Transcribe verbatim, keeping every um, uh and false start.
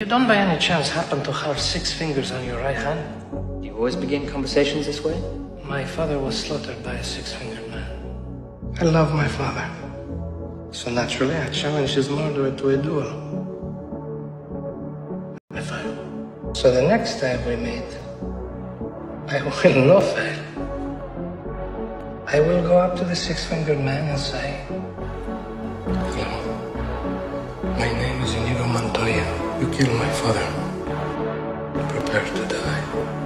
You don't by any chance happen to have six fingers on your right hand? Do you always begin conversations this way? My father was slaughtered by a six-fingered man. I love my father. So naturally, I challenged his murderer to a duel. I failed. So the next time we meet, I will not fail. I will go up to the six-fingered man and say, "Hello, my name is Inigo Montoya. You killed my father. Prepare to die."